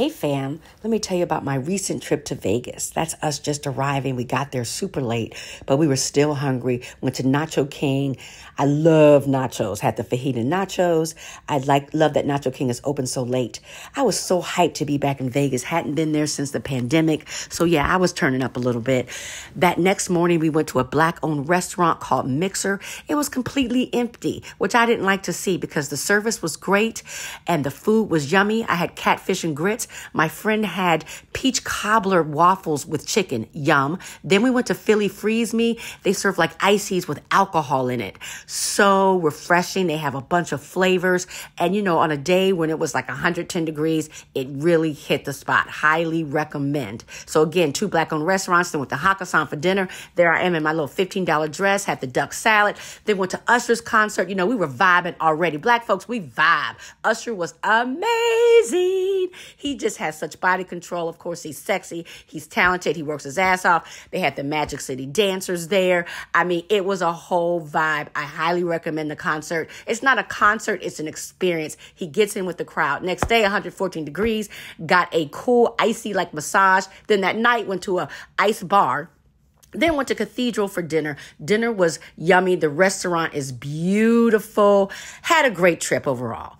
Hey fam, let me tell you about my recent trip to Vegas. That's us just arriving. We got there super late, but we were still hungry. Went to Nacho King. I love nachos. Had the fajita nachos. I love that Nacho King is open so late. I was so hyped to be back in Vegas. Hadn't been there since the pandemic. So yeah, I was turning up a little bit. That next morning, we went to a Black-owned restaurant called Mixer. It was completely empty, which I didn't like to see because the service was great and the food was yummy. I had catfish and grits. My friend had peach cobbler waffles with chicken. Yum. Then we went to Philly Freeze Me. They serve like ices with alcohol in it. So refreshing. They have a bunch of flavors. And you know, on a day when it was like 110 degrees, it really hit the spot. Highly recommend. So again, two Black-owned restaurants. Then went to Hakkasan for dinner. There I am in my little $15 dress. Had the duck salad. Then went to Usher's concert. You know, we were vibing already. Black folks, we vibe. Usher was amazing. He just has such body control. Of course, he's sexy. He's talented. He works his ass off. They had the Magic City dancers there. I mean, it was a whole vibe. I highly recommend the concert. It's not a concert. It's an experience. He gets in with the crowd. Next day, 114 degrees, got a cool, icy like massage. Then that night went to a ice bar. Then went to Cathedral for dinner. Dinner was yummy. The restaurant is beautiful. Had a great trip overall.